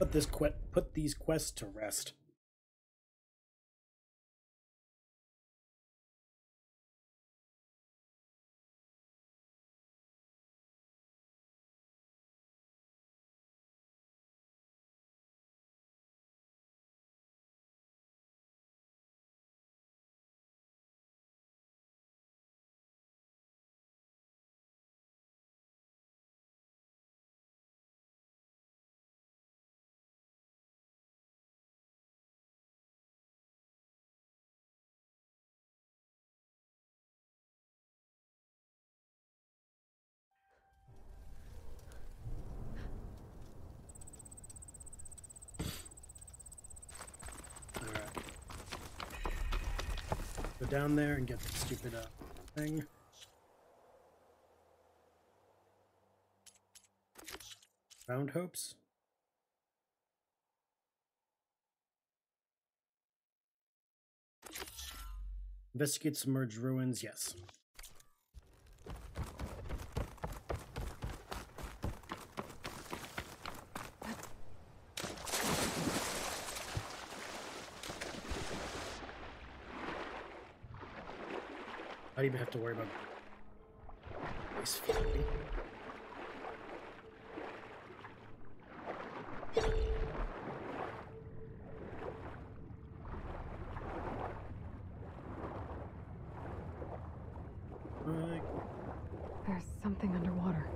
put these quests to rest. Down there and get the stupid thing. Round hopes. Investigate submerged ruins, yes. I don't even have to worry about it. There's something underwater.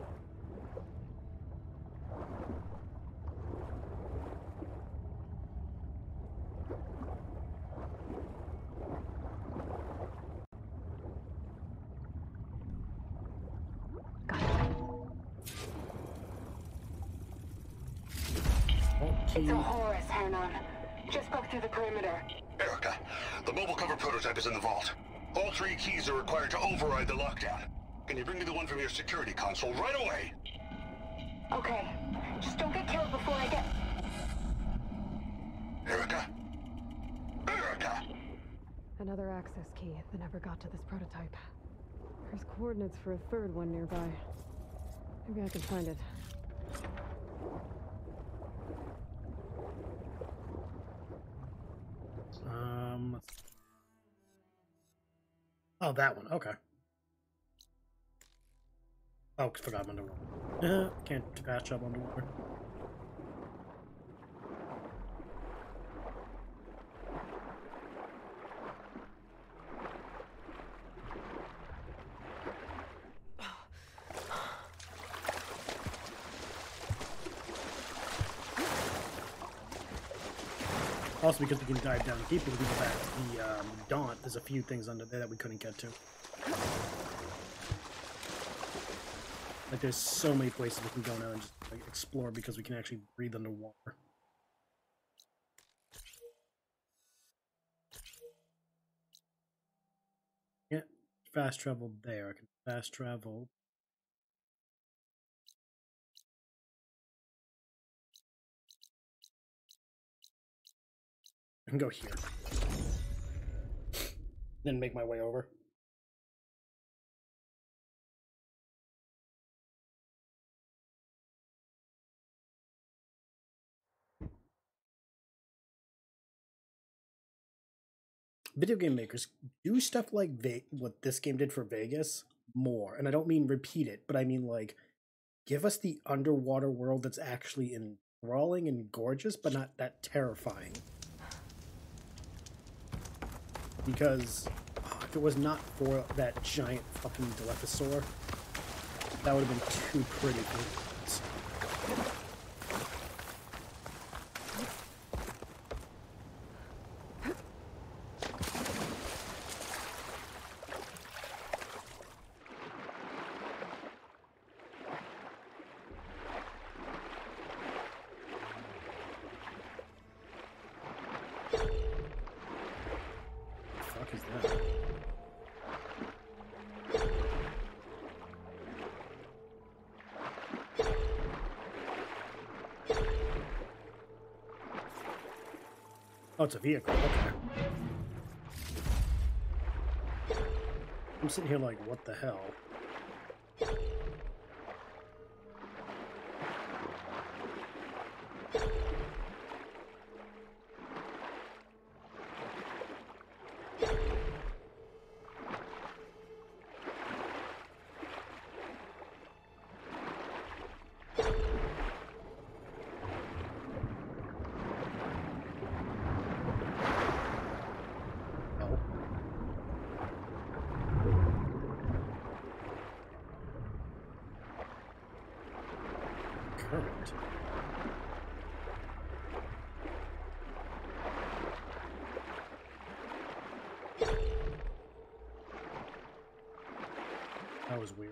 It's a Horus, Hanon. Just buck through the perimeter. Erica, the mobile cover prototype is in the vault. All three keys are required to override the lockdown. Can you bring me the one from your security console right away? Okay. Just don't get killed before I get... Erica? Erica! Another access key that never got to this prototype. There's coordinates for a third one nearby. Maybe I can find it. Oh, that one. Okay. Oh, forgot I'm underwater. Can't patch up underwater. Also, because we can dive down deep and get back to the Daunt, there's a few things under there that we couldn't get to. Like, there's so many places we can go now and just like, explore because we can actually breathe underwater. Can't fast travel there. I can fast travel. I can go here. Then make my way over. Video game makers do stuff like what this game did for Vegas more. And I don't mean repeat it, but I mean like give us the underwater world that's actually enthralling and gorgeous, but not that terrifying. Because if it was not for that giant fucking Dilophosaur, that would have been too pretty. Oh, it's a vehicle. Okay. I'm sitting here like, what the hell? permanent. That was weird.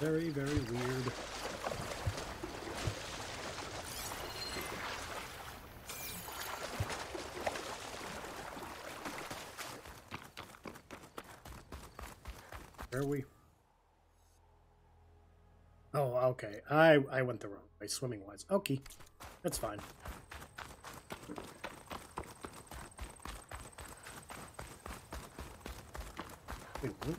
Very, very weird. Where are we? Oh, okay. I went the wrong way, swimming-wise. Okay, that's fine. Wait, what?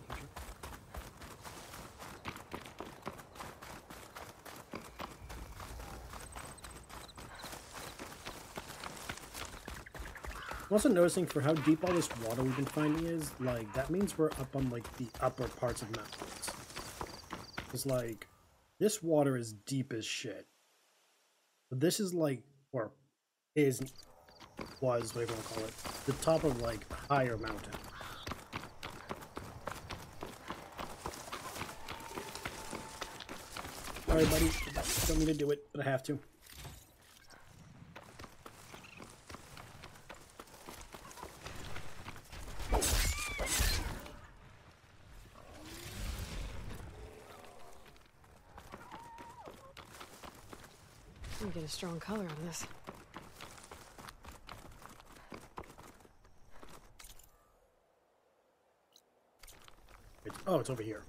I'm also noticing for how deep all this water we've been finding is, like, that means we're up on, like, the upper parts of mountains. It's like, this water is deep as shit. But this is, like, or is, was, whatever you want to call it, the top of, like, a higher mountain. Sorry, buddy. I don't mean to do it, but I have to. A strong color on this. Oh, it's over here.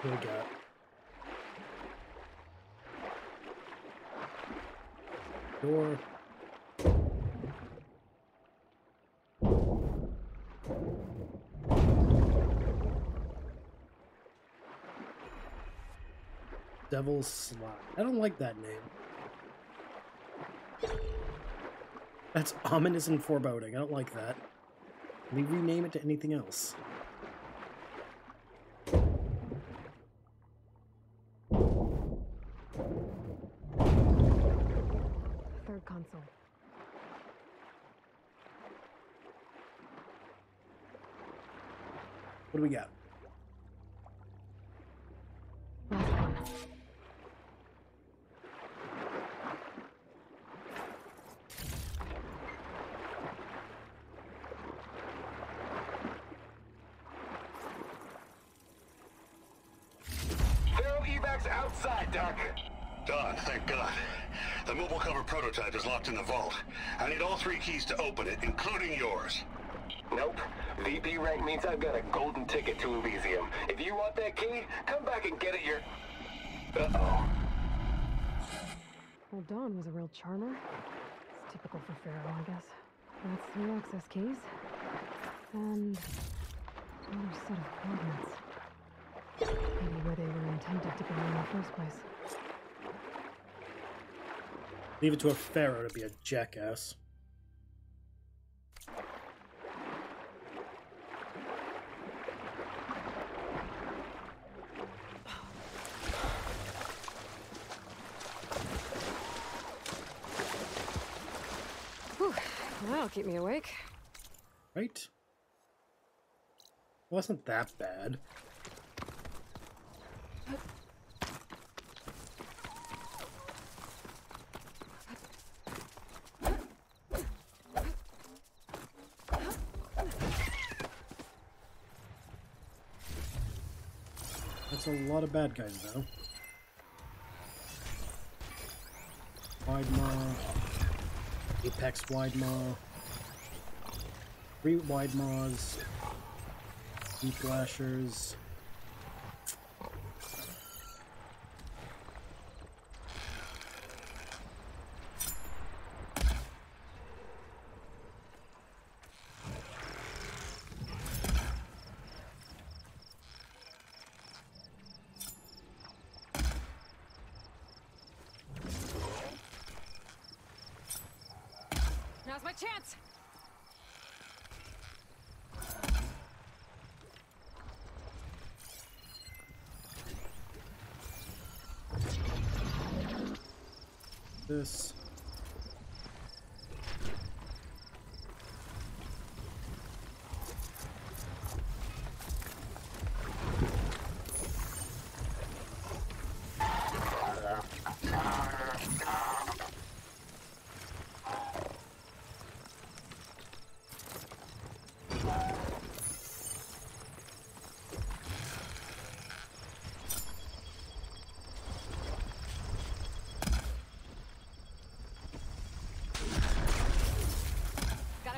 What do we got? Door. Devil's Slot. I don't like that name. That's ominous and foreboding. I don't like that. Can we rename it to anything else? What do we got? Zero evacs outside, Doc. Done, thank God. The mobile cover prototype is locked in the vault. I need all three keys to open it, including yours. Nope. VP rank means I've got a golden ticket to Elysium. If you want that key, come back and get it your... Uh-oh. Well, Dawn was a real charmer. It's typical for Pharaoh, I guess. That's three access keys. And... another set of coordinates. Maybe where they were intended to go in the first place. Leave it to a Pharaoh to be a jackass. Keep me awake. Right? Wasn't that bad. That's a lot of bad guys, though. Wide Maw. Apex Wide Maw. 3 Wide Maws, Deep Lashers. my chance. This.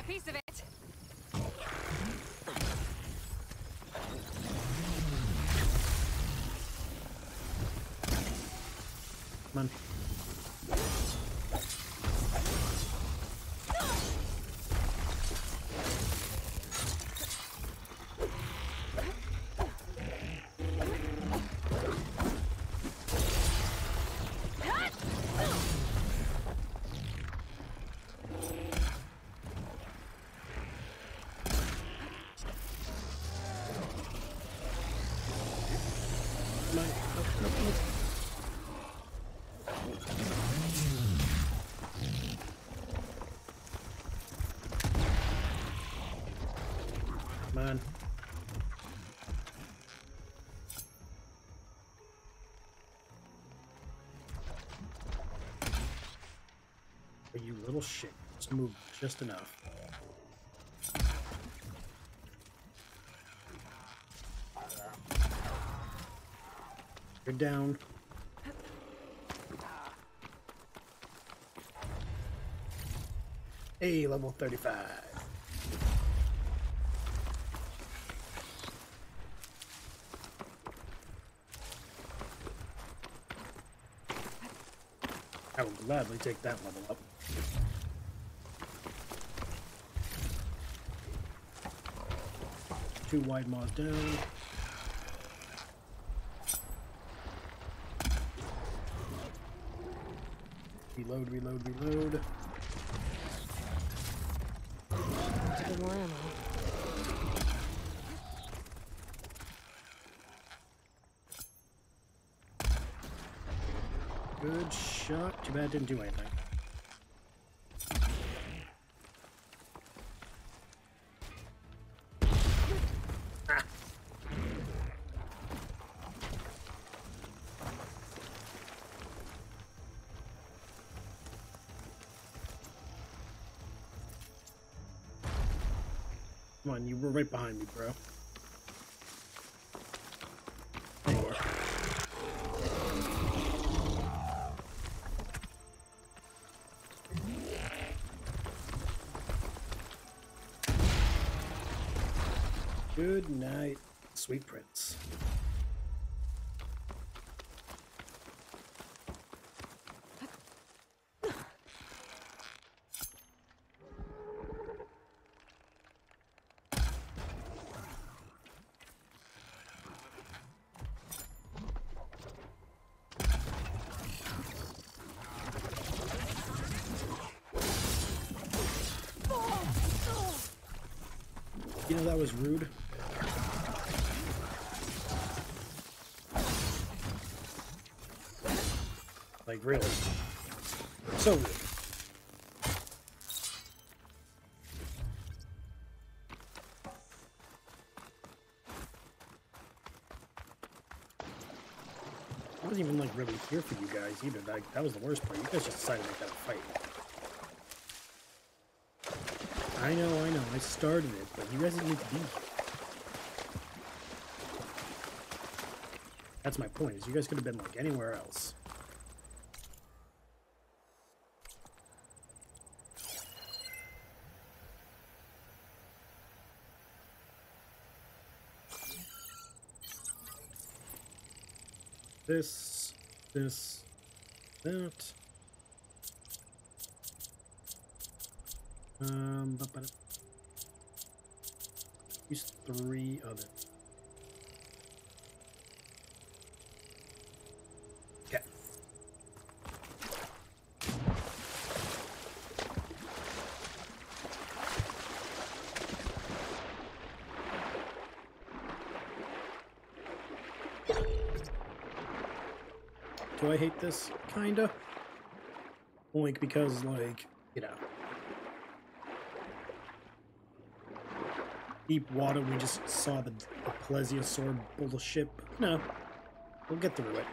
Piece of it. Come on. You little shit. Just move just enough. You're down. Hey, level 35. I will gladly take that level up. Two wide maws down. Reload, reload, reload. More ammo. Good shot. Too bad it didn't do anything. Come on, you were right behind me, bro. There you are. Good night, sweet prince. You know, that was rude. Like, really. So rude. I wasn't even, like, really here for you guys either. That was the worst part. You guys just decided to make that a fight. I know, I started it, but you guys didn't need to be here. That's my point, is you guys could have been, like, anywhere else. This, that... but use three of it. Okay. do I hate this? Kinda. Only because, like, you know, deep water, we just saw the plesiosaur bullshit. No, we'll get through it.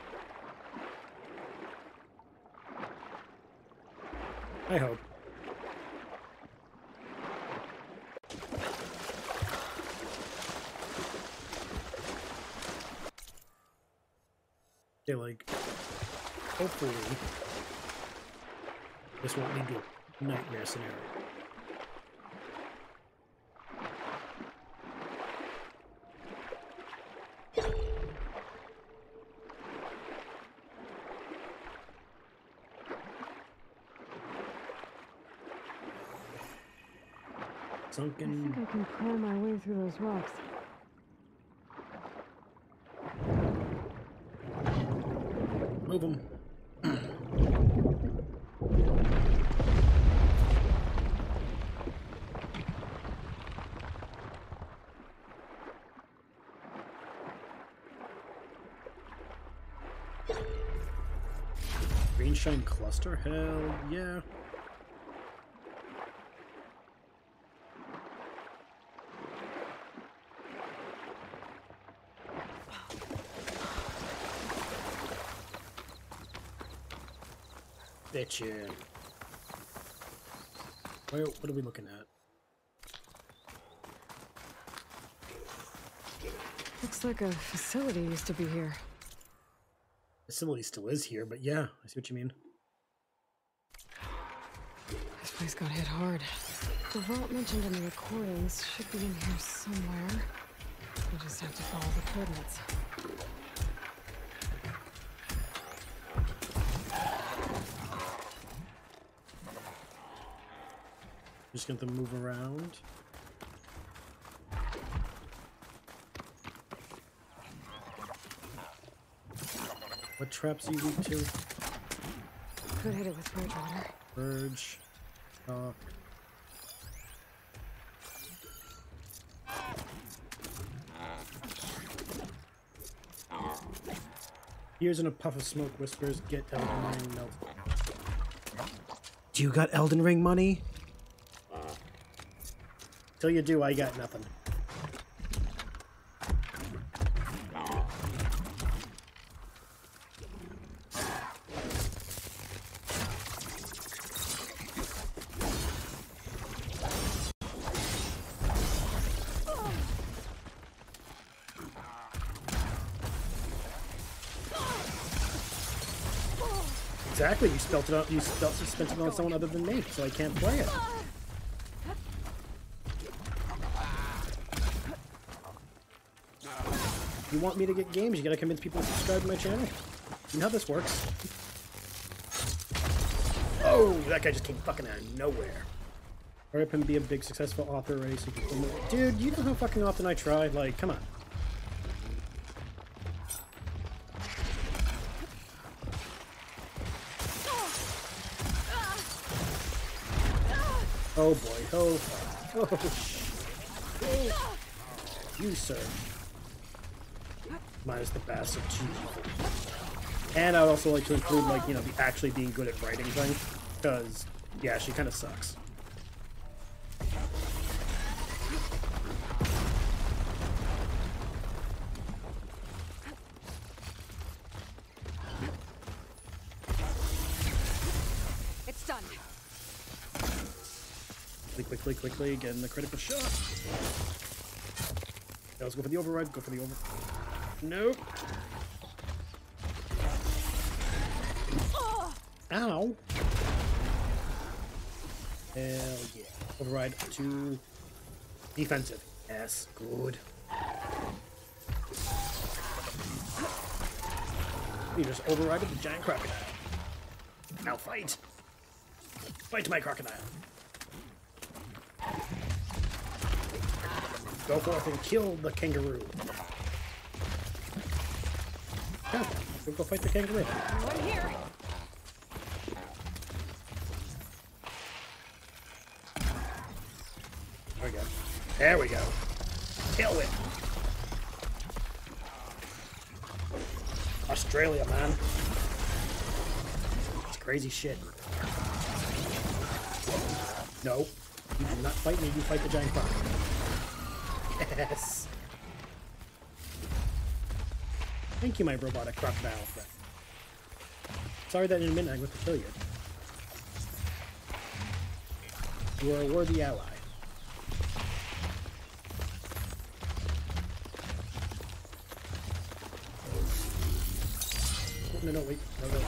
I hope. Okay, like, hopefully this won't lead to a nightmare scenario. Sunken. I think I can crawl my way through those rocks. Move them. Greenshine cluster? Hell yeah. Bitch, yeah. Where, what are we looking at? Looks like a facility used to be here. Facility still is here, but yeah, I see what you mean. This place got hit hard. The vault mentioned in the recordings should be in here somewhere. We just have to follow the coordinates. Just gonna move around. What traps are you weak to? Could hit it with Verge water. Verge. Here's in a puff of smoke whispers, get Elden Ring melt. Do you got Elden Ring money? Till you do, I got nothing. Exactly, you spelt it out. You spent it on someone other than me, so I can't play it. You want me to get games, you gotta convince people to subscribe to my channel. You know how this works. Oh, that guy just came fucking out of nowhere. Hurry up and be a big successful author already so you can film it. Dude, you know how fucking often I try? Like, come on. Oh boy, oh fuck. Oh, shit. Oh. You, sir. Minus the bastard cheese. And I would also like to include, like, you know, the actually being good at writing thing. Because, yeah, she kind of sucks. It's done. Quickly, get in the critical shot. Now let's go for the override, Nope. Ow. Hell yeah. Override to defensive. Yes, good. We just overrided the giant crocodile. Now fight. Fight my crocodile. Go forth and kill the kangaroo. Yeah, we'll go fight the kangaroo. Right here. There we go. Kill it. Australia, man. Crazy shit. No. You do not fight me, you fight the giant croc. Yes. Thank you, my robotic crocodile friend. Sorry that in a minute I'm going to kill you. You are a worthy ally. No, no, wait. No, no.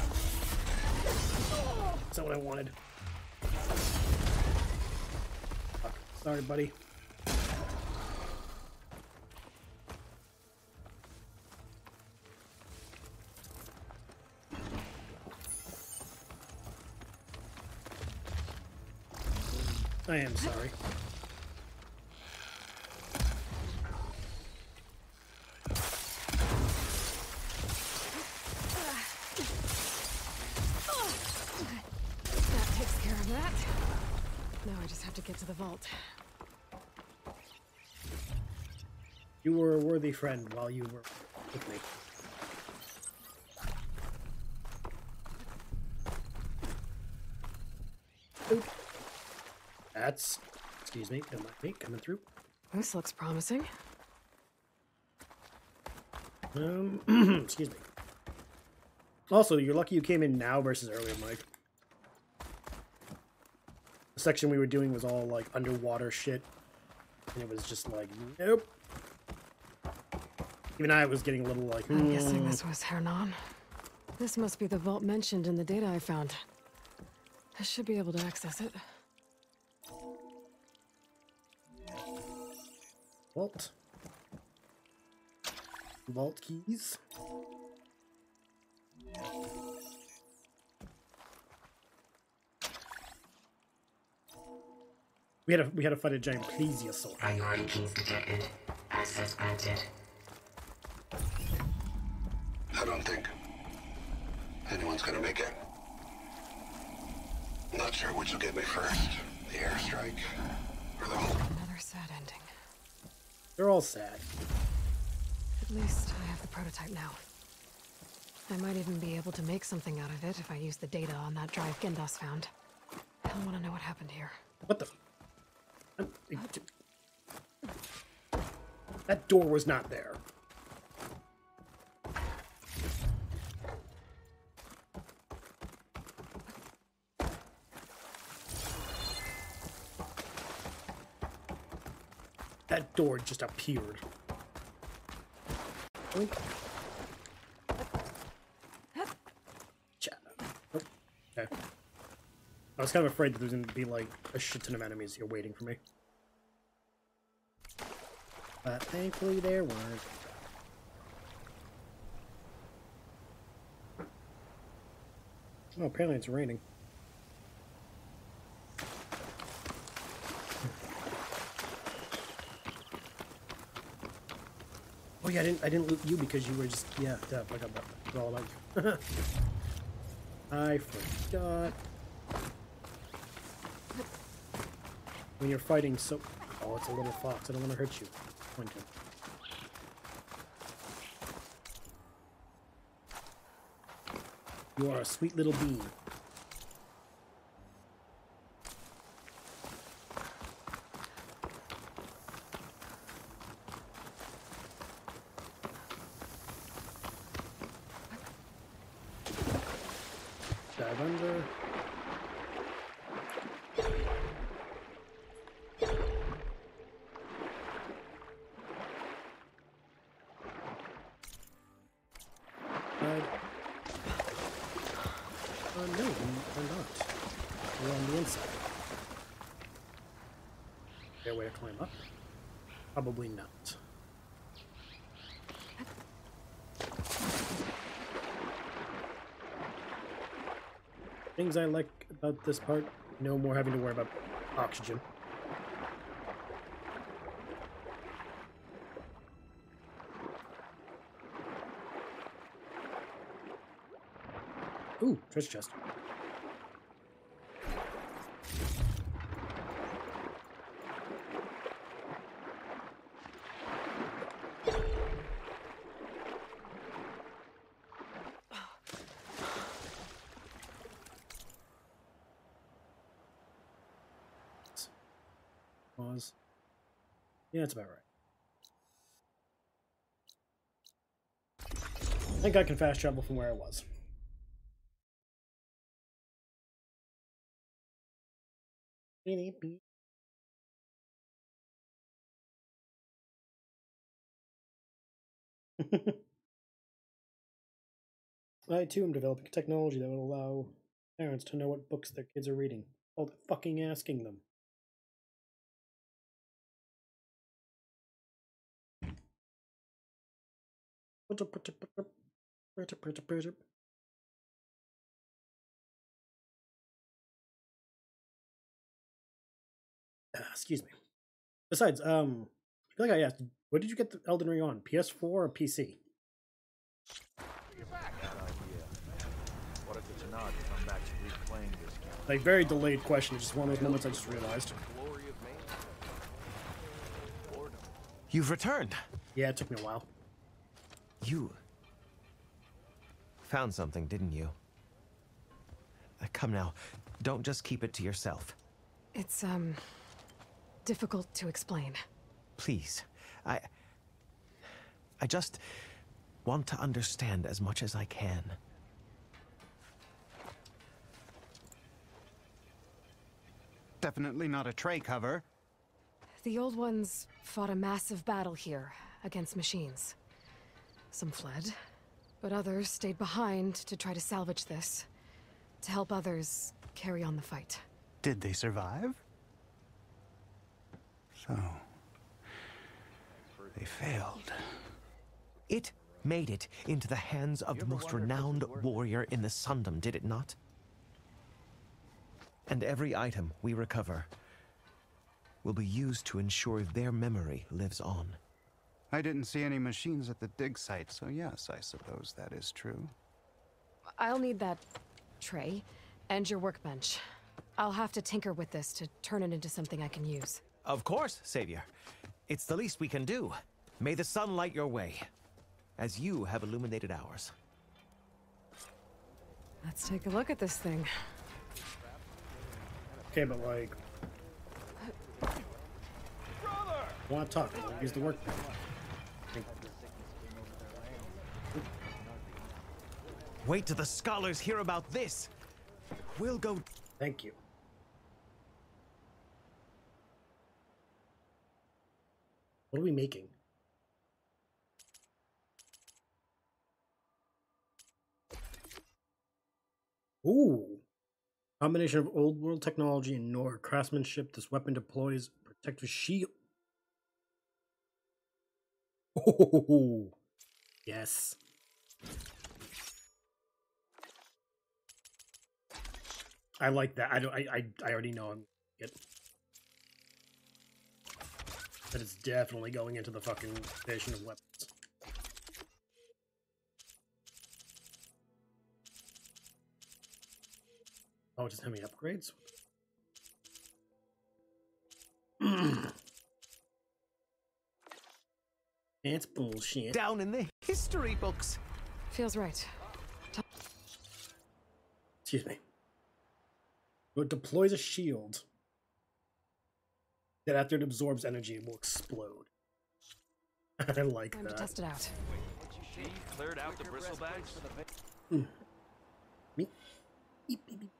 That's not what I wanted. Fuck. Sorry, buddy. I am sorry. The vault. You were a worthy friend while you were with me. Oop. That's, excuse me, don't mind me, coming through. This looks promising. Excuse me. Also, you're lucky you came in now versus earlier, Mike. Section we were doing was all like underwater shit, and it was just like, nope. even I was getting a little like, I'm guessing this was Hernan. This must be the vault mentioned in the data I found. I should be able to access it. Vault. Vault keys. We had to fight a giant plesiosaur. Priority keys detected. Access granted. I don't think anyone's gonna make it. Not sure which will get me first, the airstrike or the hole. Another sad ending. They're all sad. At least I have the prototype now. I might even be able to make something out of it if I use the data on that drive Gendos found. I don't want to know what happened here. What the? That door was not there. That door just appeared. Oink. Okay. I was kind of afraid that there's going to be like a shit ton of enemies here waiting for me. But thankfully there weren't. Oh, apparently it's raining. Oh yeah, I didn't loot you because you were just I got that all about. I forgot. When you're fighting so... Oh, it's a little fox. I don't want to hurt you. Winter. You are a sweet little bee. Dive under. Probably not. Things I like about this part, no more having to worry about oxygen. Ooh, treasure chest. was. Yeah, that's about right. I think I can fast travel from where I was. I too am developing technology that would allow parents to know what books their kids are reading. All the fucking asking them. Excuse me. Besides, I feel like I asked, what did you get the Elden Ring on? PS4 or PC? Like, very delayed question. It's just one of those moments I just realized. You've returned. Yeah, it took me a while. You found something, didn't you? Come now, don't just keep it to yourself. It's, difficult to explain. Please, I just want to understand as much as I can. Definitely not a tray cover. The old ones fought a massive battle here against machines. Some fled, but others stayed behind to try to salvage this, to help others carry on the fight. Did they survive? So, they failed. It made it into the hands of the most renowned warrior in the Sundom, did it not? And every item we recover will be used to ensure their memory lives on. I didn't see any machines at the dig site, so yes, I suppose that is true. I'll need that tray and your workbench. I'll have to tinker with this to turn it into something I can use. Of course, Savior. It's the least we can do. May the sun light your way, as you have illuminated ours. Let's take a look at this thing. Okay, but like, when I'm talking, I use the workbench. Wait till the scholars hear about this. We'll go. Thank you. What are we making? Ooh. Combination of old world technology and Nora craftsmanship, this weapon deploys protective shield. Oh, yes. I like that. I already know I'm good. But it's definitely going into the fucking station of weapons. Oh, it doesn't have any upgrades? That's bullshit. Down in the history books. Feels right. Excuse me. It deploys a shield that after it absorbs energy, it will explode. I like that. Time to test it out. She cleared out the bristle bags for the me. Beep, beep, beep.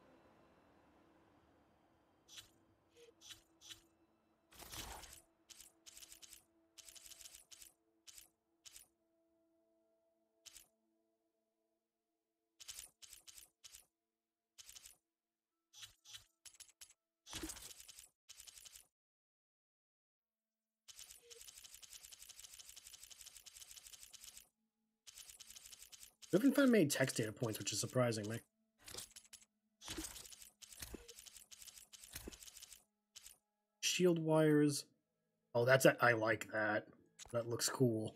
I haven't found many text data points, which is surprising me. Shield wires. Oh, that's a, I like that. That looks cool.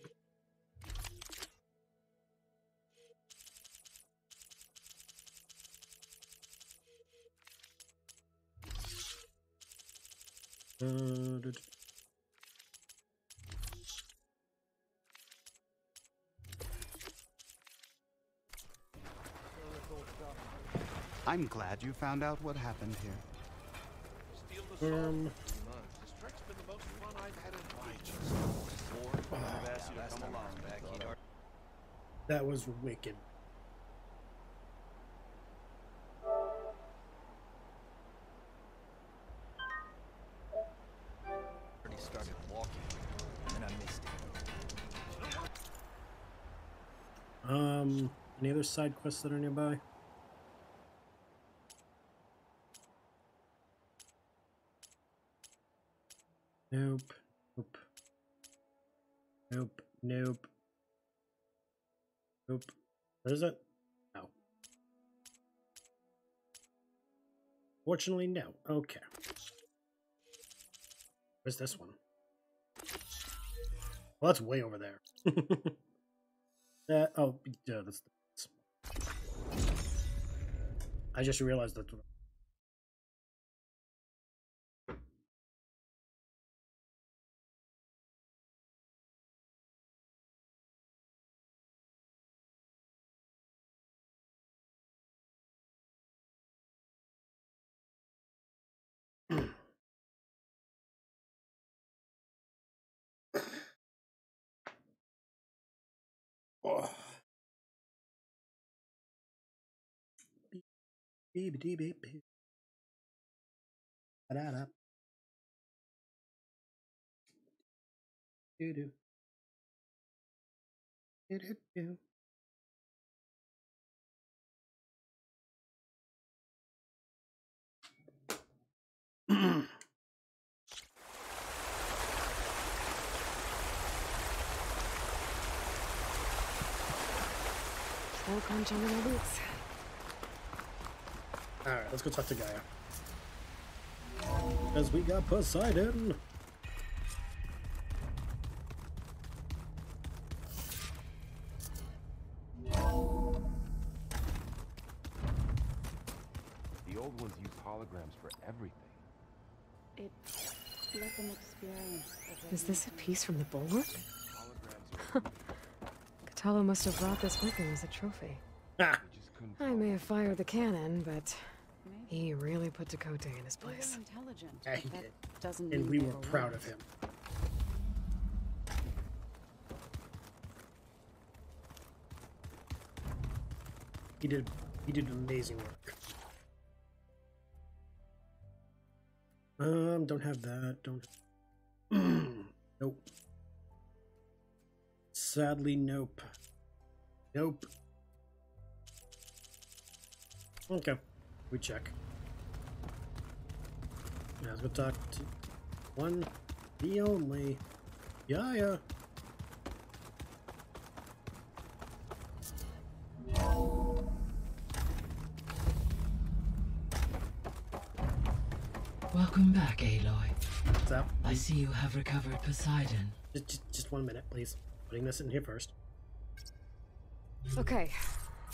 I'm glad you found out what happened here. That was wicked. Started walking and I missed it. Any other side quests that are nearby? Nope. Nope. Nope. Nope. Nope. What is it? No. Fortunately, no. Okay. Where's this one? Well, that's way over there. Oh, yeah, that's the... I just realized that's what... Alright, let's go talk to Gaia. Because we got Poseidon! The old ones use holograms for everything. It's like an experience. Is this a piece from the bulwark? Catalo must have brought this with him as a trophy. I may have fired the cannon, but he really put Dakota in his place. Yeah, he did. And we were proud of him. He did amazing work. Don't have that. Don't. Nope. Sadly, nope. Nope. Okay, we check. Now let's go talk to one, the only, Gaia. Welcome back, Aloy. What's up? I see you have recovered Poseidon. Just 1 minute, please. Putting this in here first. Okay,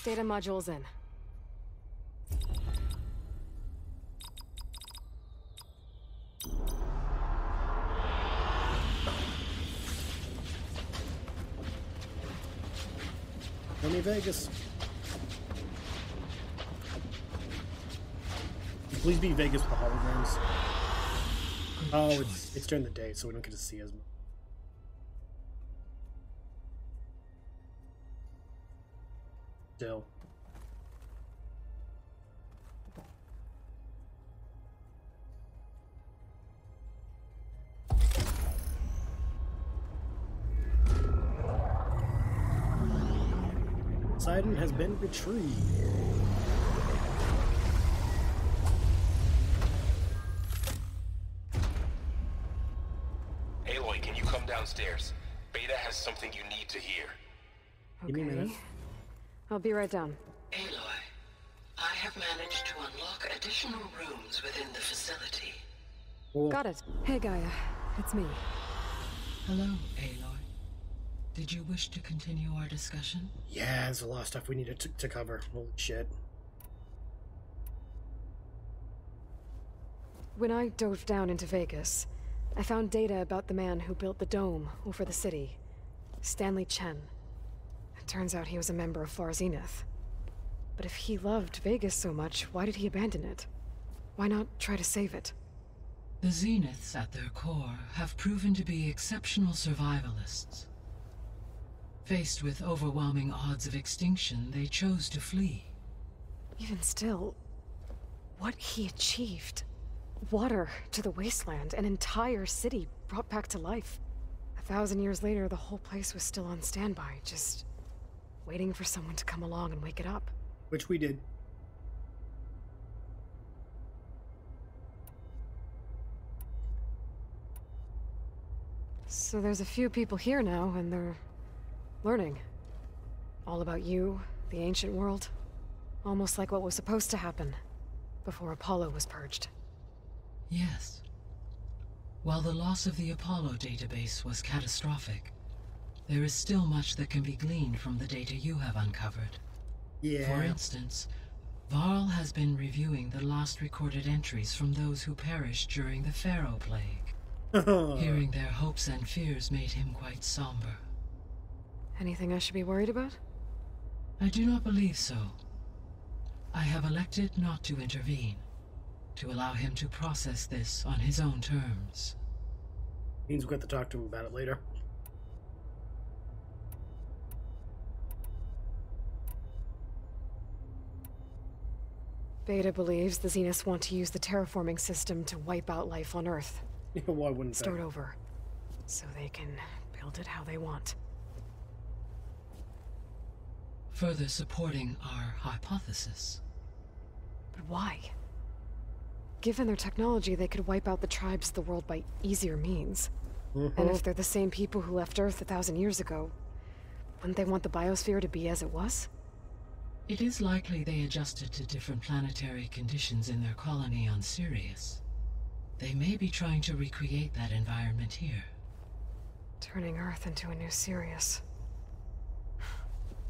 data module's in. Vegas. Please be Vegas with the holograms. Oh, it's during the day, so we don't get to see as much. Still. Poseidon has been retrieved. Aloy, can you come downstairs? Beta has something you need to hear. Okay. Give me a minute. I'll be right down. Aloy, I have managed to unlock additional rooms within the facility. Whoa. Got it. Hey, Gaia. It's me. Hello, Aloy. Did you wish to continue our discussion? Yeah, there's a lot of stuff we needed to cover. Holy shit. When I dove down into Vegas, I found data about the man who built the dome over the city. Stanley Chen. It turns out he was a member of Far Zenith. But if he loved Vegas so much, why did he abandon it? Why not try to save it? The Zeniths at their core have proven to be exceptional survivalists. Faced with overwhelming odds of extinction, they chose to flee. Even still, what he achieved. Water to the wasteland, an entire city brought back to life. 1,000 years later, the whole place was still on standby, just waiting for someone to come along and wake it up. Which we did. So there's a few people here now, and they're learning. All about you, the ancient world. Almost like what was supposed to happen before Apollo was purged. Yes. While the loss of the Apollo database was catastrophic, there is still much that can be gleaned from the data you have uncovered. Yeah. For instance, Varl has been reviewing the last recorded entries from those who perished during the Ferroplague. Hearing their hopes and fears made him quite somber. Anything I should be worried about? I do not believe so. I have elected not to intervene, to allow him to process this on his own terms. Means we'll get to talk to him about it later. Beta believes the Zeniths want to use the terraforming system to wipe out life on Earth. Why wouldn't they? Start over, so they can build it how they want. Further supporting our hypothesis. But why? Given their technology, they could wipe out the tribes of the world by easier means. And if they're the same people who left Earth 1,000 years ago, wouldn't they want the biosphere to be as it was? It is likely they adjusted to different planetary conditions in their colony on Sirius. They may be trying to recreate that environment here. Turning Earth into a new Sirius.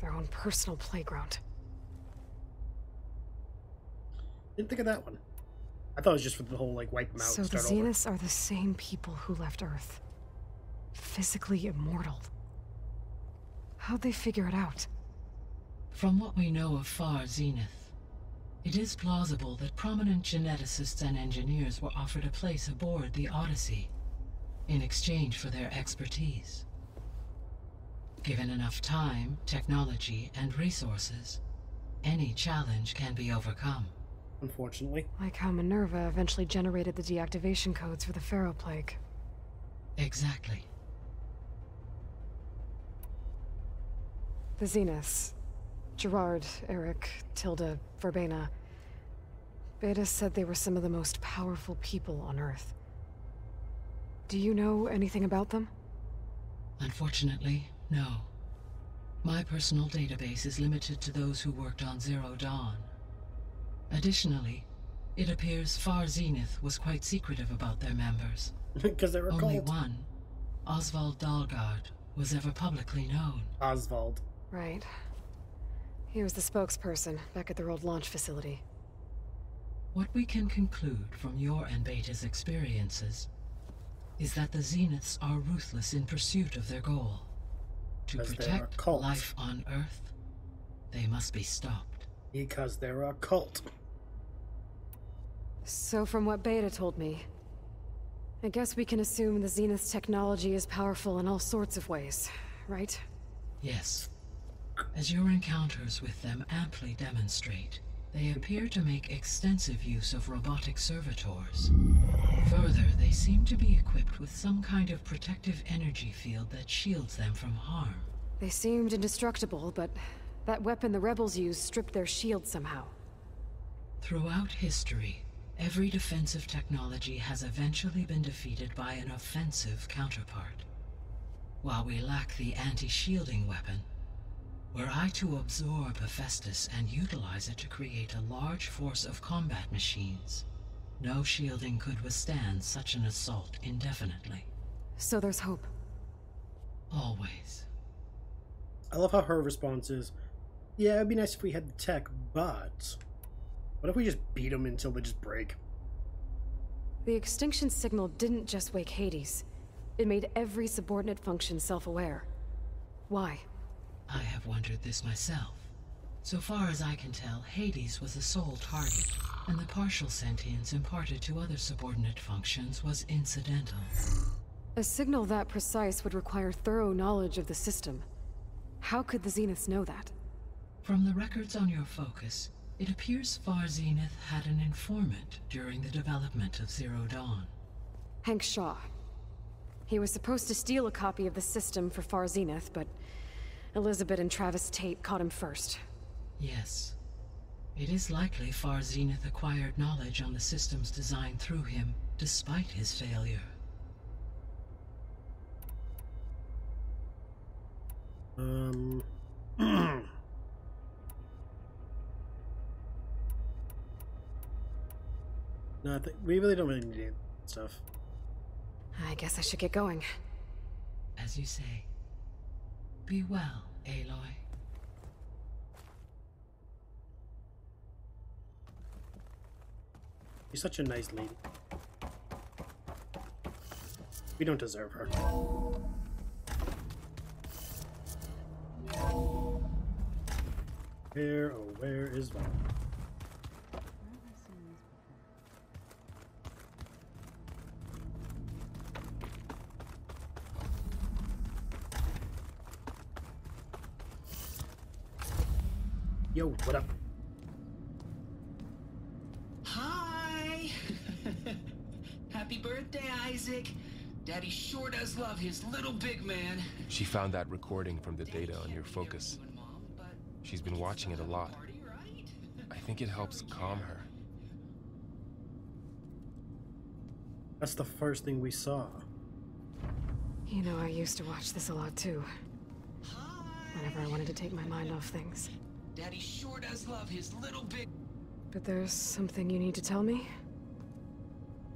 Their own personal playground. Didn't think of that one. I thought it was just for the whole, like, wipe them out and start over. So the Zeniths are the same people who left Earth. Physically immortal. How'd they figure it out? From what we know of Far Zenith, it is plausible that prominent geneticists and engineers were offered a place aboard the Odyssey in exchange for their expertise. Given enough time, technology, and resources, any challenge can be overcome. Unfortunately. Like how Minerva eventually generated the deactivation codes for the Ferroplague. Exactly. The Zeniths. Gerard, Eric, Tilda, Verbena. Beta said they were some of the most powerful people on Earth. Do you know anything about them? Unfortunately, no. My personal database is limited to those who worked on Zero Dawn. Additionally, it appears Far Zenith was quite secretive about their members. Because they were called. Only one, Oswald Dahlgaard, was ever publicly known. Oswald. Right. He was the spokesperson back at their old launch facility. What we can conclude from your and Beta's experiences is that the Zeniths are ruthless in pursuit of their goal. To protect life on Earth, they must be stopped. Because they're a cult. So from what Beta told me, I guess we can assume the Zenith's technology is powerful in all sorts of ways, right? Yes. As your encounters with them amply demonstrate, they appear to make extensive use of robotic servitors. Further, they seem to be equipped with some kind of protective energy field that shields them from harm. They seemed indestructible, but that weapon the rebels used stripped their shield somehow. Throughout history, every defensive technology has eventually been defeated by an offensive counterpart. While we lack the anti-shielding weapon, were I to absorb Hephaestus and utilize it to create a large force of combat machines, no shielding could withstand such an assault indefinitely. So there's hope. Always. I love how her response is, yeah, it'd be nice if we had the tech, but what if we just beat them until they just break? The extinction signal didn't just wake Hades. It made every subordinate function self-aware. Why? I have wondered this myself. So far as I can tell, Hades was the sole target, and the partial sentience imparted to other subordinate functions was incidental. A signal that precise would require thorough knowledge of the system. How could the Zeniths know that? From the records on your focus, it appears Far Zenith had an informant during the development of Zero Dawn. Hank Shaw. He was supposed to steal a copy of the system for Far Zenith, but Elisabet and Travis Tate caught him first. Yes. It is likely Far Zenith acquired knowledge on the system's design through him, despite his failure. No, we really don't need stuff. I guess I should get going. As you say. Be well, Aloy. You're such a nice lady. We don't deserve her. Where, oh where is Varl? Yo, what up? Hi! Happy birthday, Isaac. Daddy sure does love his little big man. She found that recording from the data on your focus. She's been watching it a lot. I think it helps calm her. That's the first thing we saw. You know, I used to watch this a lot too. Whenever I wanted to take my mind off things. Daddy sure does love his little big... But there's something you need to tell me?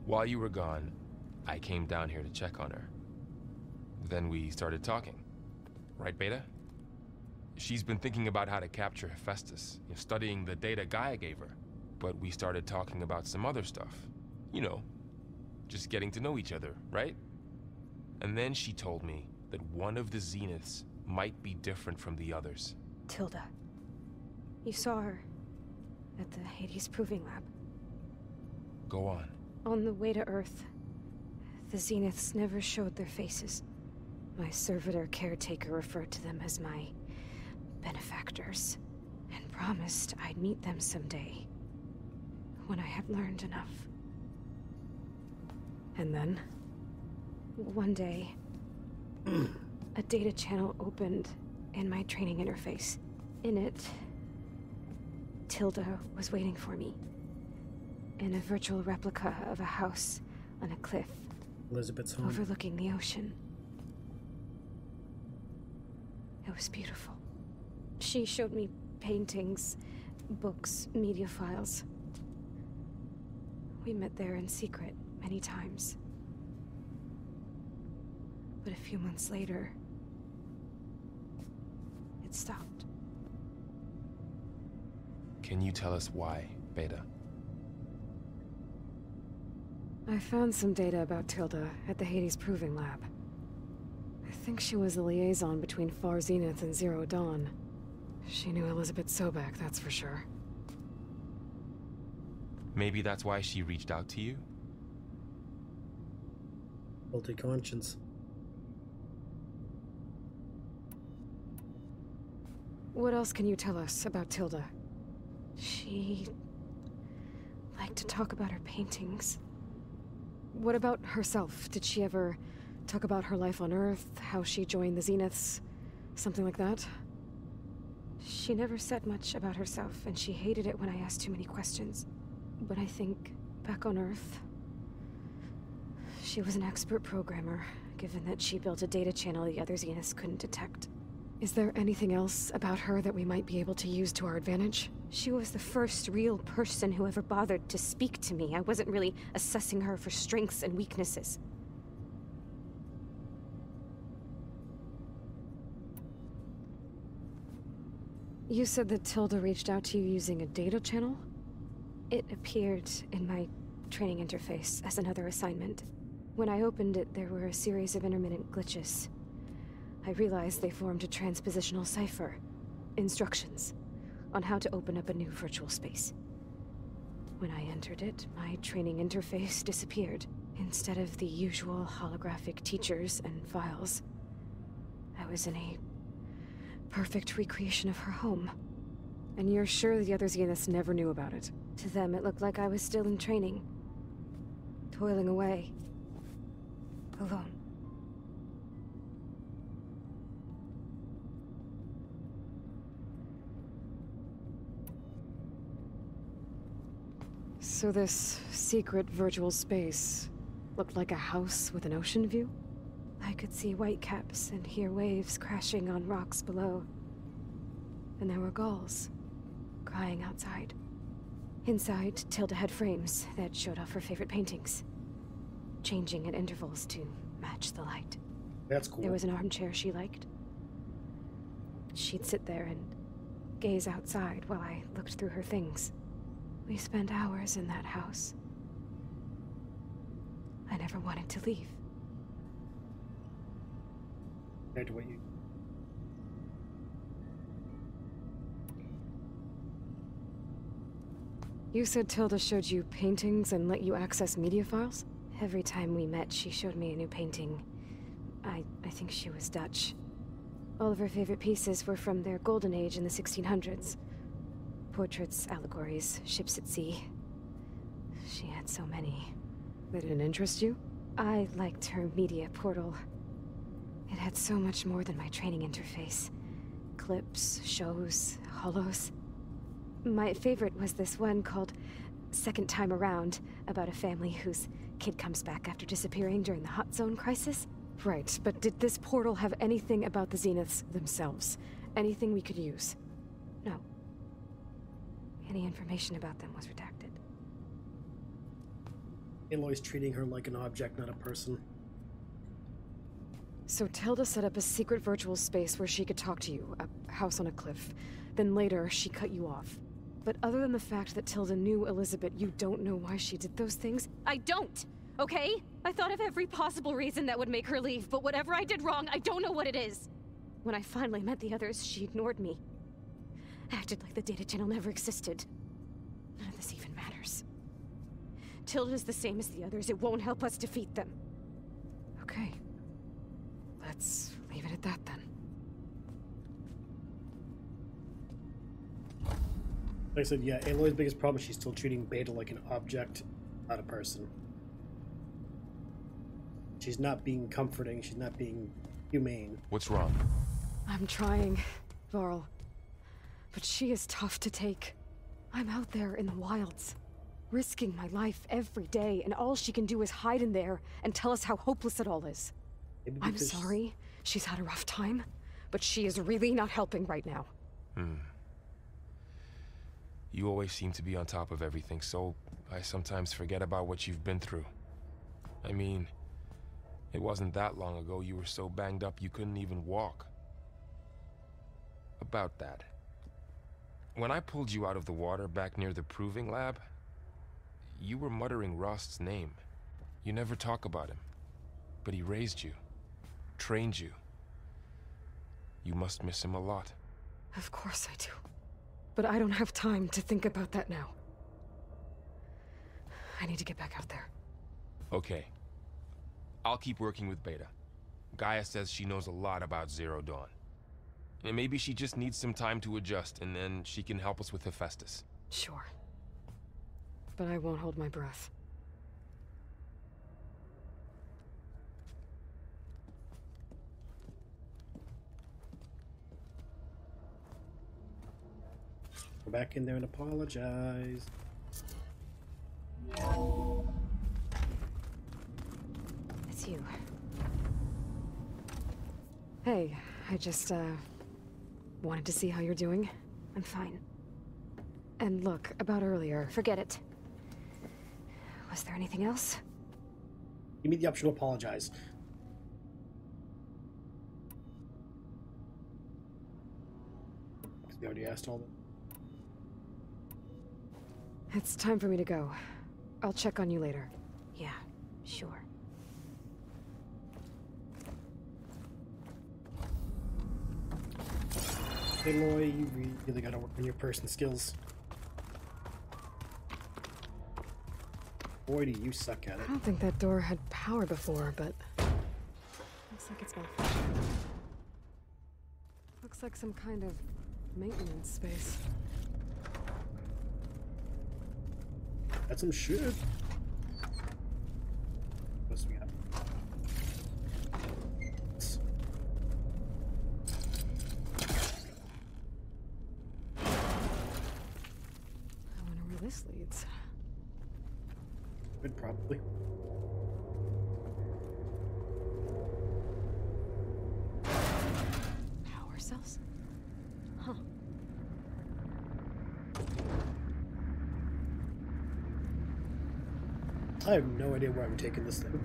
While you were gone, I came down here to check on her. Then we started talking. Right, Beta? She's been thinking about how to capture Hephaestus, studying the data Gaia gave her. But we started talking about some other stuff. You know, just getting to know each other, right? And then she told me that one of the Zeniths might be different from the others. Tilda. You saw her at the Hades Proving Lab. Go on. On the way to Earth. The Zeniths never showed their faces. My servitor caretaker referred to them as my benefactors, and promised I'd meet them someday, when I had learned enough. And then, one day, a data channel opened in my training interface. In it, Tilda was waiting for me, in a virtual replica of a house on a cliff. Elizabeth's home. Overlooking the ocean. It was beautiful. She showed me paintings, books, media files. We met there in secret many times. But a few months later, it stopped. Can you tell us why, Beta? I found some data about Tilda at the Hades Proving Lab. I think she was the liaison between Far Zenith and Zero Dawn. She knew Elisabet Sobeck, that's for sure. Maybe that's why she reached out to you? Guilty conscience. What else can you tell us about Tilda? She liked to talk about her paintings. What about herself? Did she ever talk about her life on Earth, how she joined the Zeniths, something like that? She never said much about herself, and she hated it when I asked too many questions. But I think, back on Earth, she was an expert programmer, given that she built a data channel the other Zeniths couldn't detect. Is there anything else about her that we might be able to use to our advantage? She was the first real person who ever bothered to speak to me. I wasn't really assessing her for strengths and weaknesses. You said that Tilda reached out to you using a data channel? It appeared in my training interface as another assignment. When I opened it, there were a series of intermittent glitches. I realized they formed a transpositional cipher. Instructions on how to open up a new virtual space. When I entered it, my training interface disappeared. Instead of the usual holographic teachers and files, I was in a perfect recreation of her home. And you're sure the other Zeniths never knew about it? To them, it looked like I was still in training. Toiling away. Alone. So this secret virtual space looked like a house with an ocean view? I could see whitecaps and hear waves crashing on rocks below. And there were gulls crying outside. Inside, Tilda had frames that showed off her favorite paintings, changing at intervals to match the light. That's cool. There was an armchair she liked. She'd sit there and gaze outside while I looked through her things. We spent hours in that house. I never wanted to leave. You said Tilda showed you paintings and let you access media files? Every time we met, she showed me a new painting. I think she was Dutch. All of her favorite pieces were from their golden age in the 1600s. Portraits, allegories, ships at sea. She had so many. They didn't interest you? I liked her media portal. It had so much more than my training interface. Clips, shows, holos. My favorite was this one called Second Time Around, about a family whose kid comes back after disappearing during the hot zone crisis. Right, but did this portal have anything about the Zeniths themselves? Anything we could use? No. Any information about them was redacted. Aloy's treating her like an object, not a person. So Tilda set up a secret virtual space where she could talk to you, a house on a cliff. Then later, she cut you off. But other than the fact that Tilda knew Elisabet, you don't know why she did those things? I don't, okay? I thought of every possible reason that would make her leave, but whatever I did wrong, I don't know what it is. When I finally met the others, she ignored me. Acted like the data channel never existed. None of this even matters. Tilda's the same as the others. It won't help us defeat them. Okay. Let's leave it at that, then. Like I said, yeah, Aloy's biggest problem is she's still treating Beta like an object, not a person. She's not being comforting. She's not being humane. What's wrong? I'm trying, Varl. But she is tough to take. I'm out there in the wilds, risking my life every day, and all she can do is hide in there and tell us how hopeless it all is. I'm sorry, she's had a rough time, but she is really not helping right now. You always seem to be on top of everything, so I sometimes forget about what you've been through. I mean, it wasn't that long ago you were so banged up you couldn't even walk. About that. When I pulled you out of the water back near the proving lab, you were muttering Rost's name. You never talk about him. But he raised you, trained you. You must miss him a lot. Of course I do. But I don't have time to think about that now. I need to get back out there. Okay. I'll keep working with Beta. Gaia says she knows a lot about Zero Dawn. And maybe she just needs some time to adjust, and then she can help us with Hephaestus. Sure. But I won't hold my breath. Go back in there and apologize. It's you. Hey, I just, wanted to see how you're doing. I'm fine. And look, about earlier, forget it. Was there anything else? Give me the option to apologize. Because we already asked all that. It's time for me to go. I'll check on you later. Yeah, sure. Hey, Aloy, you really gotta work on your person skills. Boy, do you suck at it. I don't think that door had power before, but... looks like it's malfunctioning. Looks like some kind of maintenance space. That's some shit. What else we got? I wonder where this leads. Good, probably. I have no idea where I'm taking this thing.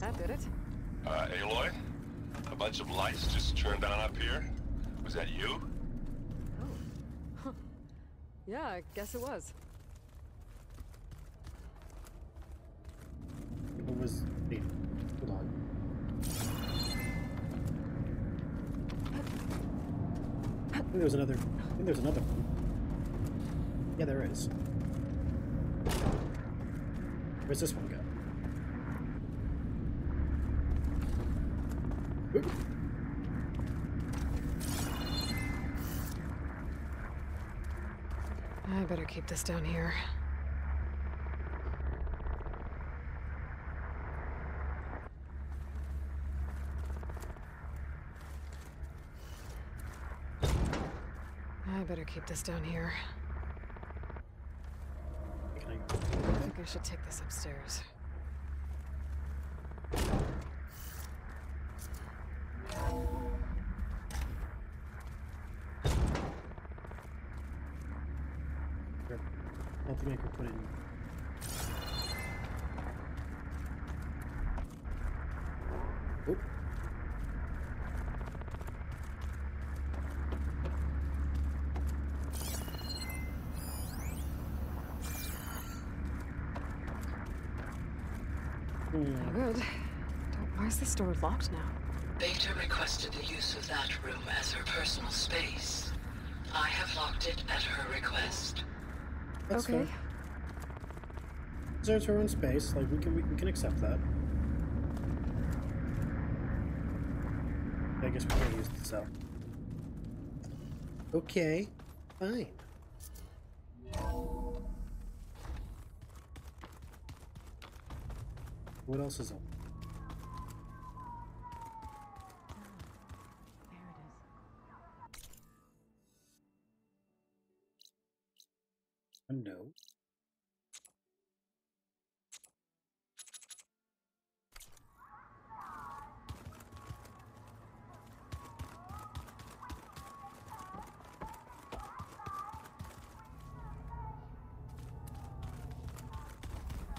That did it. Aloy? A bunch of lights just turned on up here. Was that you? Oh. Huh. Yeah, I guess it was. What was... Hey, hold on. I think there's another one. Yeah, there is. Where's this one go? Oop. I better keep this down here. I think I should take this upstairs. I don't think I could put it in. Good. Why is this door locked now? Beta requested the use of that room as her personal space. I have locked it at her request. That's okay. There's her own space. Like we can accept that. I guess we can't use the cell. Okay. Fine. What else is up? There it is. Window.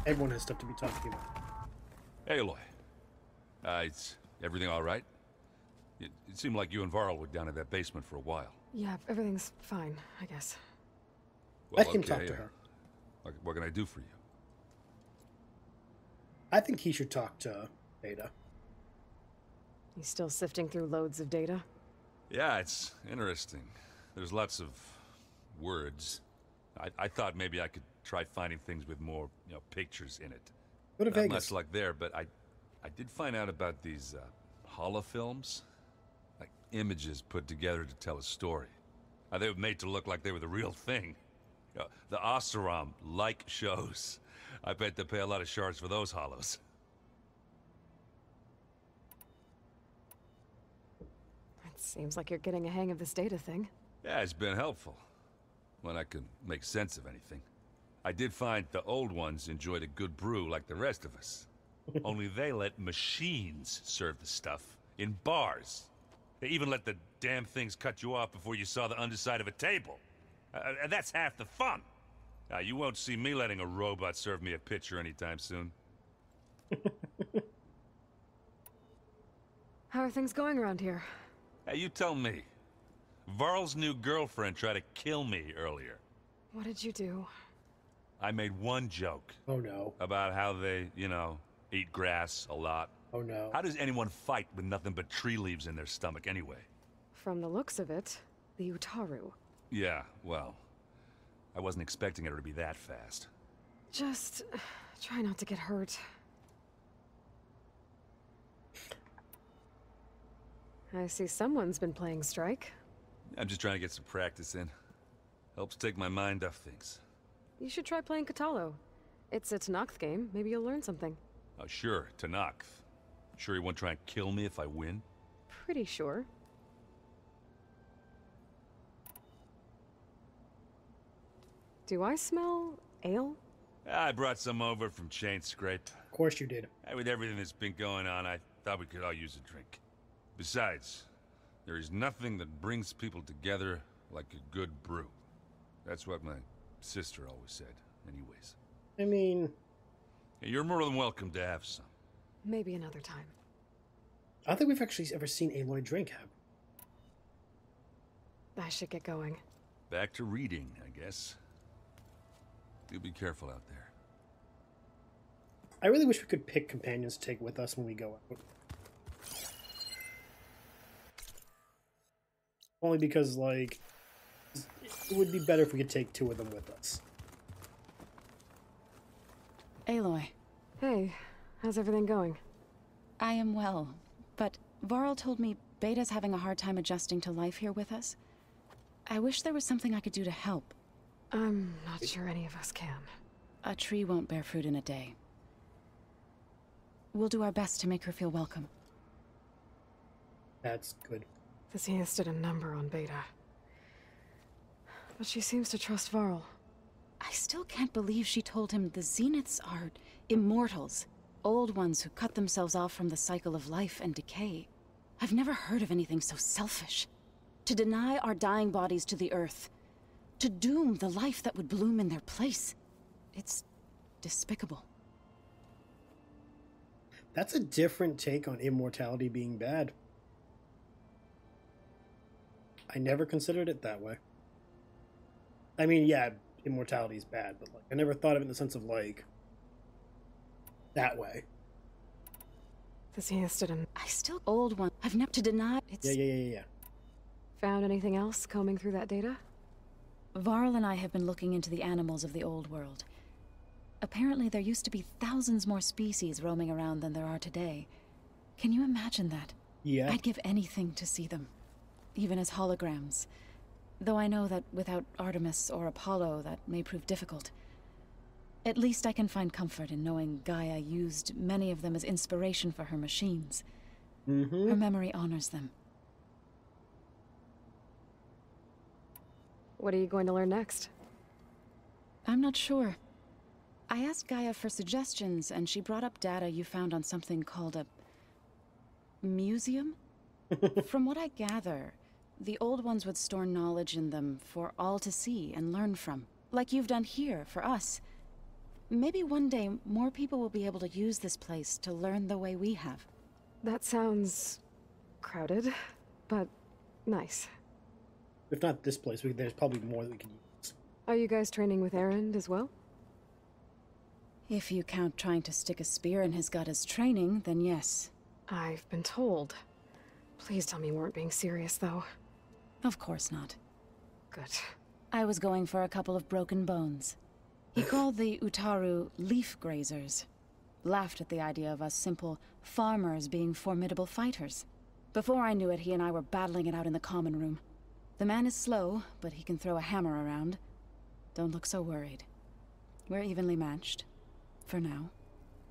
Everyone has stuff to be talking about. Hey, Aloy. It's everything all right? It seemed like you and Varl were down in that basement for a while. Yeah, everything's fine, I guess. Well, I can talk to her. What can I do for you? I think he should talk to Beta. He's still sifting through loads of data? Yeah, it's interesting. There's lots of words. I thought maybe I could try finding things with more, pictures in it. Go to Vegas. Not much luck there, but I did find out about these holofilms, like images put together to tell a story. They were made to look like they were the real thing. The Oseram-like shows. I bet they pay a lot of shards for those holos. It seems like you're getting a hang of this data thing. Yeah, it's been helpful when I can make sense of anything. I did find the old ones enjoyed a good brew like the rest of us. Only they let machines serve the stuff in bars. They even let the damn things cut you off before you saw the underside of a table. And that's half the fun. Now, you won't see me letting a robot serve me a pitcher anytime soon. How are things going around here? Hey, you tell me. Varl's new girlfriend tried to kill me earlier. What did you do? I made one joke. Oh no. About how they, eat grass a lot. Oh no. How does anyone fight with nothing but tree leaves in their stomach anyway? From the looks of it, the Utaru. Yeah, well, I wasn't expecting her to be that fast. Just Try not to get hurt. I see someone's been playing strike. I'm just trying to get some practice in. Helps take my mind off things. You should try playing Catalo. It's a Tanakh game. Maybe you'll learn something. Oh, sure. Tanakh. Sure he won't try and kill me if I win? Pretty sure. Do I smell ale? I brought some over from Chain Scrape. Of course you did. With everything that's been going on, I thought we could all use a drink. Besides, there is nothing that brings people together like a good brew. That's what my sister always said, anyways. I mean... You're more than welcome to have some. Maybe another time. I don't think we've actually ever seen Aloy drink, have we? I should get going. Back to reading, I guess. Do be careful out there. I really wish we could pick companions to take with us when we go out. Only because, like, it would be better if we could take two of them with us. Aloy. Hey, how's everything going? I am well, but Varl told me Beta's having a hard time adjusting to life here with us. I wish there was something I could do to help. I'm not sure any of us can. A tree won't bear fruit in a day. We'll do our best to make her feel welcome. That's good. Theseus did a number on Beta. But she seems to trust Varl. I still can't believe she told him the Zeniths are immortals. Old ones who cut themselves off from the cycle of life and decay. I've never heard of anything so selfish. To deny our dying bodies to the earth. To doom the life that would bloom in their place. It's despicable. That's a different take on immortality being bad. I never considered it that way. I mean, yeah, immortality is bad, but like, I never thought of it in the sense of like that way. I still old one. I've never to deny it's yeah. Found anything else combing through that data? Varl and I have been looking into the animals of the old world. Apparently there used to be thousands more species roaming around than there are today. Can you imagine that? Yeah. I'd give anything to see them, even as holograms. Though I know that without Artemis or Apollo, that may prove difficult. At least I can find comfort in knowing Gaia used many of them as inspiration for her machines. Mm-hmm. Her memory honors them. What are you going to learn next? I'm not sure. I asked Gaia for suggestions, and she brought up data you found on something called a... museum? From what I gather, the old ones would store knowledge in them for all to see and learn from, like you've done here for us. Maybe one day more people will be able to use this place to learn the way we have. That sounds crowded, but nice. If not this place, there's probably more that we can use. Are you guys training with Erend as well? If you count trying to stick a spear in his gut as training, then yes. I've been told. Please tell me you weren't being serious, though. Of course not. Good. I was going for a couple of broken bones. He called the Utaru leaf grazers. Laughed at the idea of us simple farmers being formidable fighters. Before I knew it, he and I were battling it out in the common room. The man is slow, but he can throw a hammer around. Don't look so worried. We're evenly matched. For now.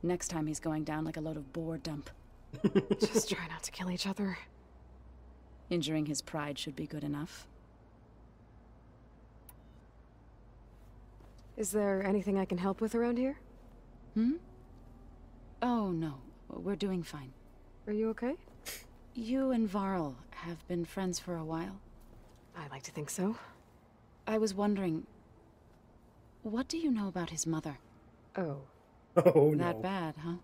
Next time he's going down like a load of boar dump. Just try not to kill each other. Injuring his pride should be good enough. Is there anything I can help with around here? Hmm? Oh, no. We're doing fine. Are you okay? You and Varl have been friends for a while. I like to think so. I was wondering, what do you know about his mother? Oh. Oh, no. That bad, huh?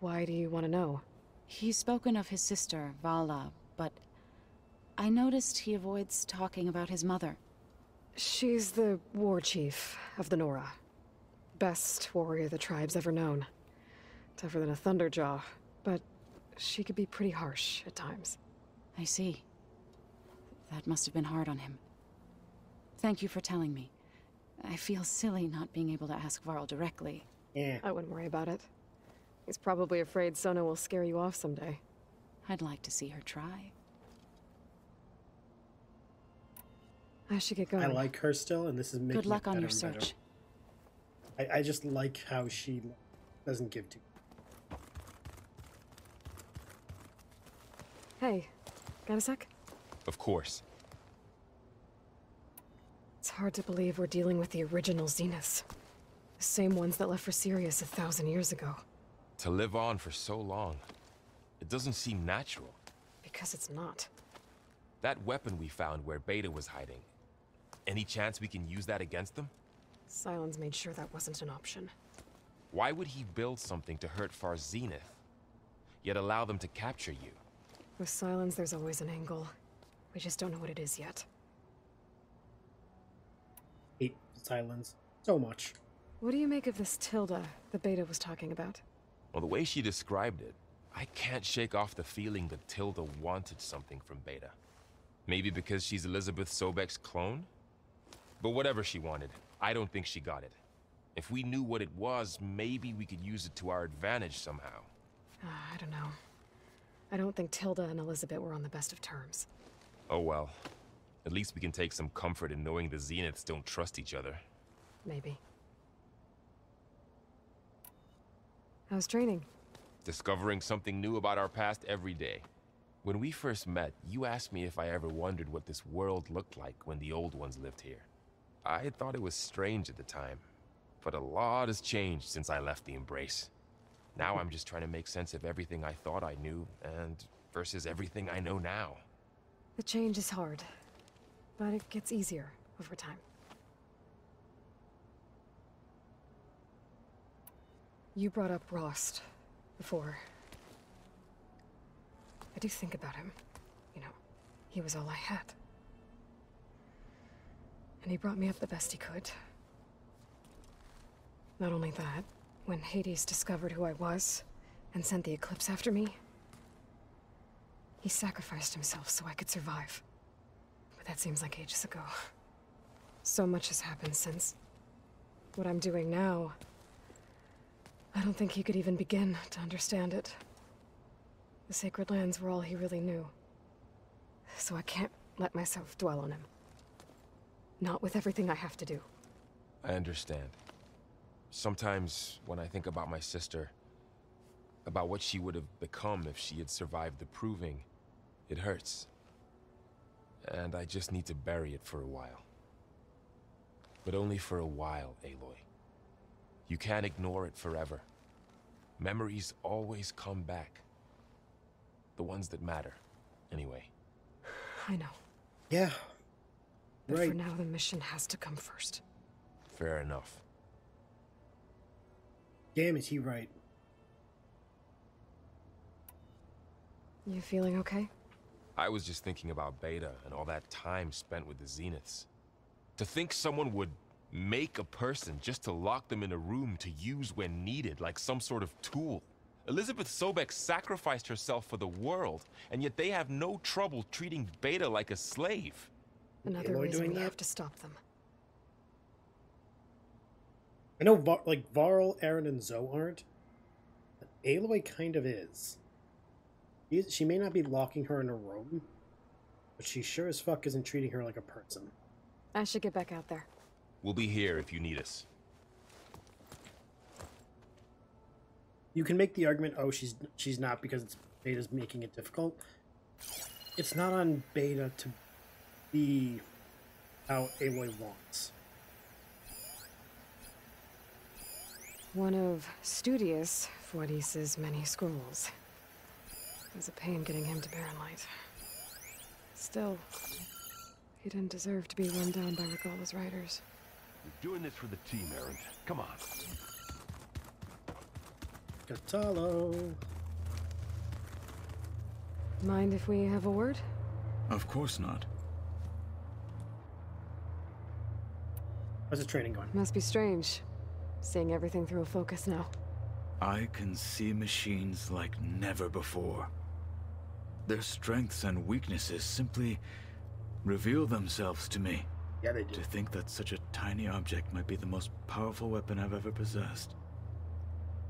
Why do you want to know? He's spoken of his sister, Vala, but I noticed he avoids talking about his mother. She's the war chief of the Nora. Best warrior the tribe's ever known. Tougher than a thunderjaw, but she could be pretty harsh at times. I see. That must have been hard on him. Thank you for telling me. I feel silly not being able to ask Varl directly. Yeah. I wouldn't worry about it. He's probably afraid Sona will scare you off someday. I'd like to see her try. I should get going. I like her still, and this is making it better. Good luck on your search. I just like how she doesn't give to. Hey, got a sec? Of course. It's hard to believe we're dealing with the original Zeniths. The same ones that left for Sirius 1,000 years ago. To live on for so long, it doesn't seem natural. Because it's not. That weapon we found where Beta was hiding, any chance we can use that against them? Silence made sure that wasn't an option. Why would he build something to hurt Far Zenith, yet allow them to capture you? With Silence, there's always an angle. We just don't know what it is yet. Hate Silence so much. What do you make of this Tilda the Beta was talking about? Well, the way she described it, I can't shake off the feeling that Tilda wanted something from Beta. Maybe because she's Elisabet Sobeck's clone? But whatever she wanted, I don't think she got it. If we knew what it was, maybe we could use it to our advantage somehow. I don't know. I don't think Tilda and Elisabet were on the best of terms. Oh well. At least we can take some comfort in knowing the Zeniths don't trust each other. Maybe. How's training? Discovering something new about our past every day. When we first met, you asked me if I ever wondered what this world looked like when the old ones lived here. I thought it was strange at the time, but a lot has changed since I left the Embrace. Now I'm just trying to make sense of everything I thought I knew, and versus everything I know now. The change is hard, but it gets easier over time. You brought up Rost before. I do think about him. You know, he was all I had. And he brought me up the best he could. Not only that, when Hades discovered who I was and sent the Eclipse after me, he sacrificed himself so I could survive. But that seems like ages ago. So much has happened since. What I'm doing now, I don't think he could even begin to understand it. The sacred lands were all he really knew. So I can't let myself dwell on him. Not with everything I have to do. I understand. Sometimes, when I think about my sister, about what she would have become if she had survived the proving, it hurts. And I just need to bury it for a while. But only for a while, Aloy. You can't ignore it forever. Memories always come back. The ones that matter, anyway. I know. Yeah. But right. For now, the mission has to come first. Fair enough. Damn, is he right? You feeling okay? I was just thinking about Beta and all that time spent with the Zeniths. To think someone would make a person just to lock them in a room to use when needed, like some sort of tool. Elisabet Sobeck sacrificed herself for the world, and yet they have no trouble treating Beta like a slave. Another reason we have to stop them. I know, Varl, Erend, and Zoe aren't, but Aloy kind of is. She may not be locking her in a room, but she sure as fuck isn't treating her like a person. I should get back out there. We'll be here if you need us. You can make the argument, oh, she's not because Beta's making it difficult. It's not on Beta to be how Aloy wants. One of studious Fordice's many scrolls. It was a pain getting him to Baronlight. Still, he didn't deserve to be run down by Regala's riders. You're doing this for the team, Erend. Come on. Catalo. Mind if we have a word? Of course not. How's the training going? Must be strange. Seeing everything through a focus now. I can see machines like never before. Their strengths and weaknesses simply reveal themselves to me. Yeah, they do. To think that such a tiny object might be the most powerful weapon I've ever possessed.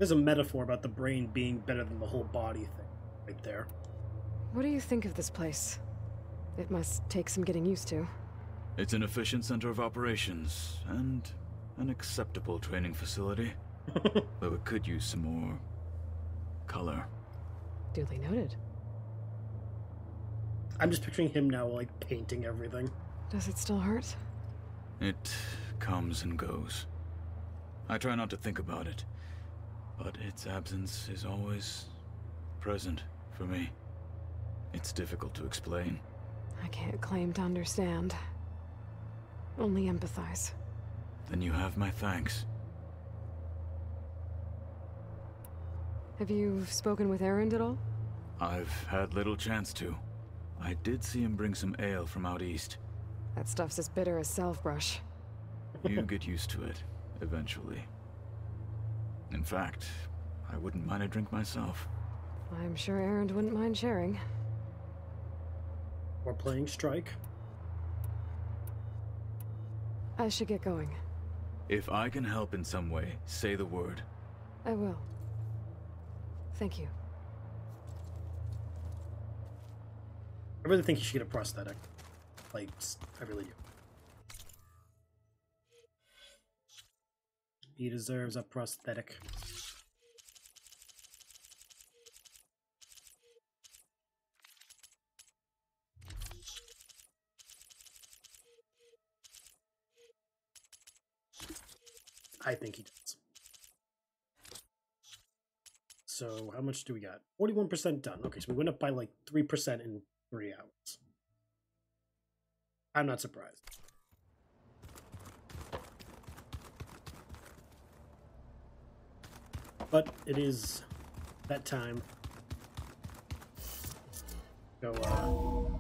There's a metaphor about the brain being better than the whole body thing right there. What do you think of this place? It must take some getting used to. It's an efficient center of operations and an acceptable training facility. Though it could use some more color. Duly noted. I'm just picturing him now, like, painting everything. Does it still hurt? It comes and goes. I try not to think about it, but its absence is always present for me. It's difficult to explain. I can't claim to understand. Only empathize. Then you have my thanks. Have you spoken with Erend at all? I've had little chance to. I did see him bring some ale from out east. That stuff's as bitter as salve brush. You get used to it, eventually. In fact, I wouldn't mind a drink myself. I'm sure Erend wouldn't mind sharing. We're playing strike. I should get going. If I can help in some way, say the word. I will. Thank you. I really think you should get a prosthetic. Like, I really do. He deserves a prosthetic. I think he does. So, how much do we got? 41% done. Okay, so we went up by like 3% in 3 hours. I'm not surprised. But it is that time. So,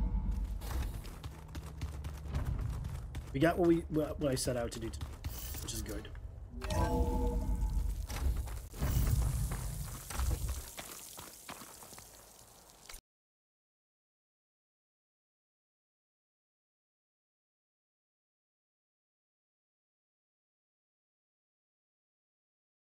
we got what I set out to do today, which is good.